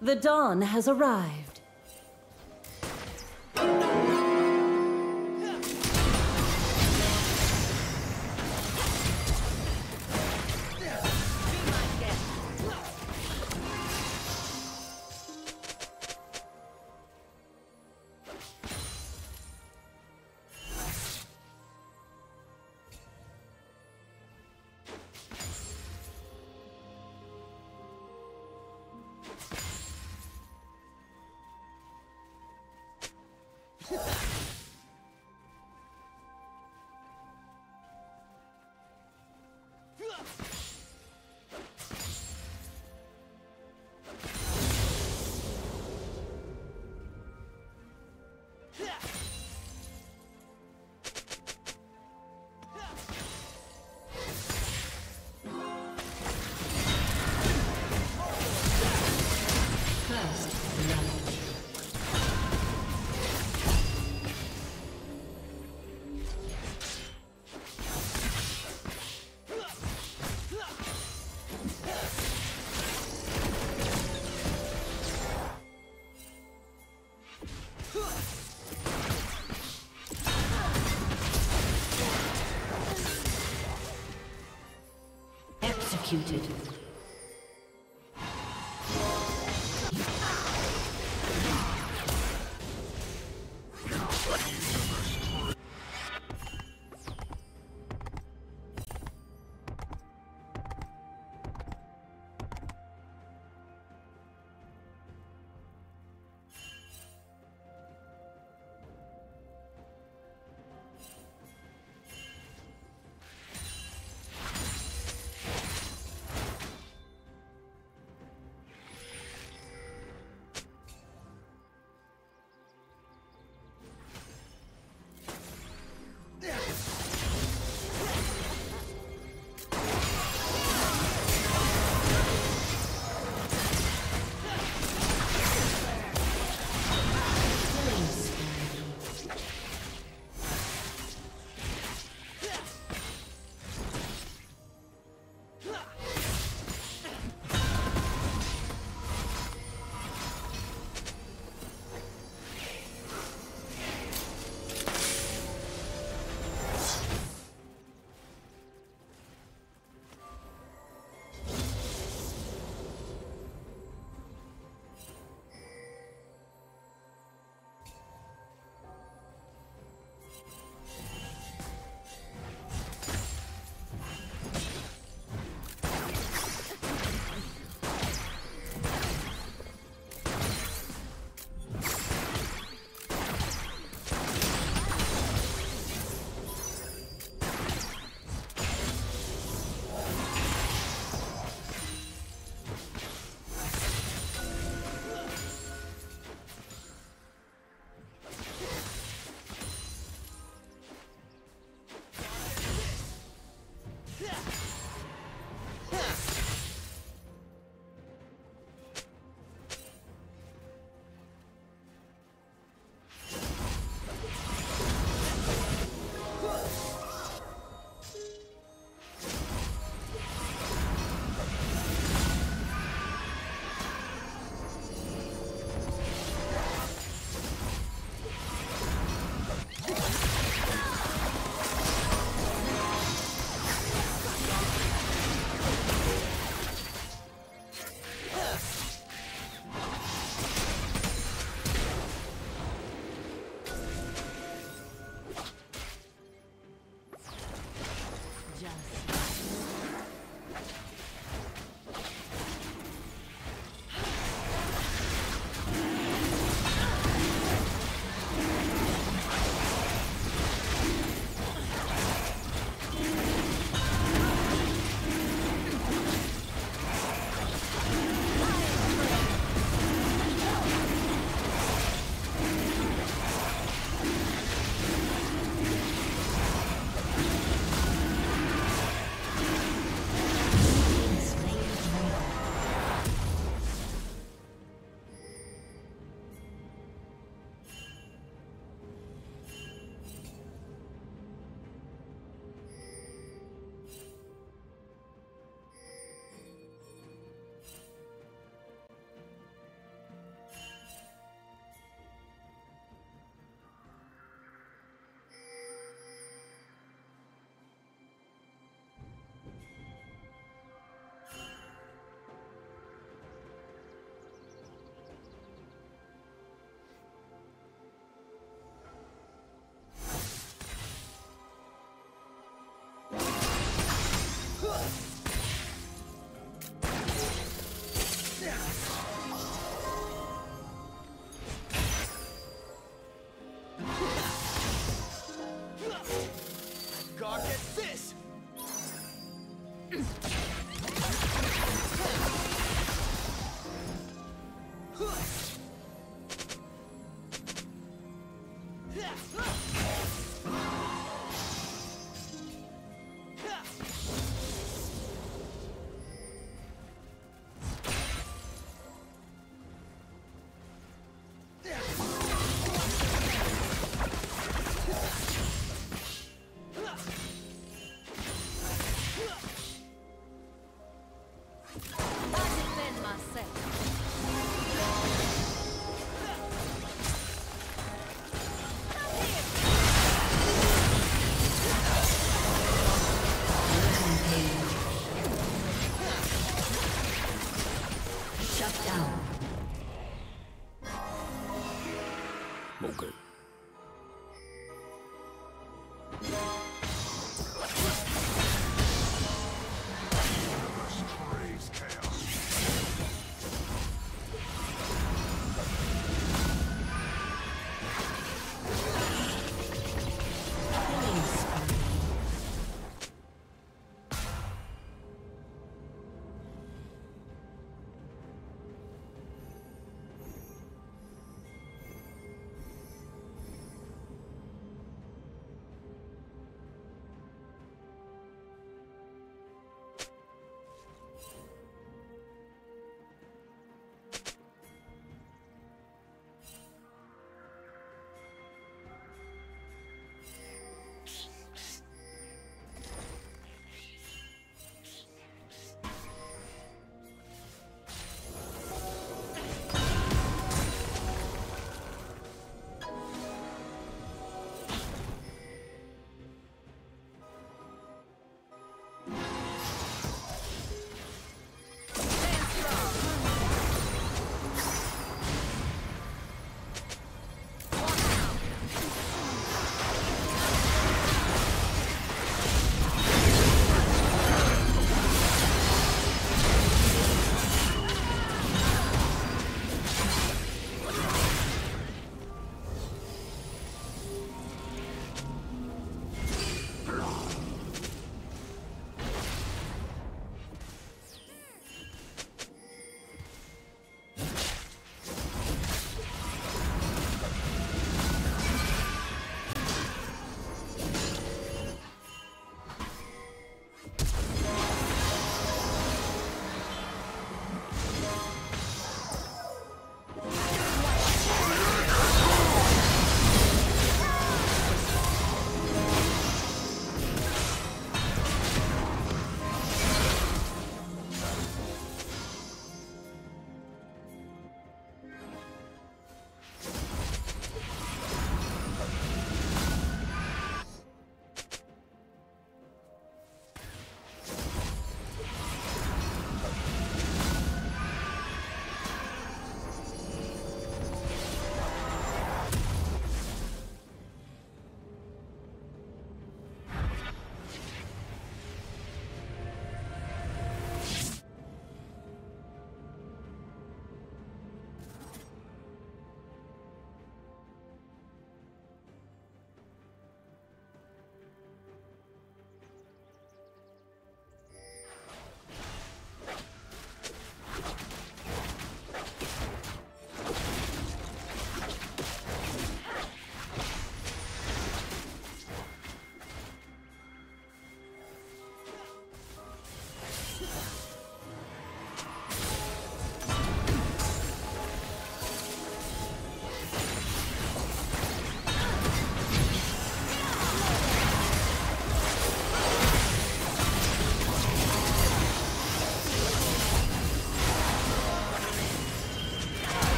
The dawn has arrived. Executed.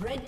Red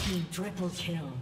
Team triple kill.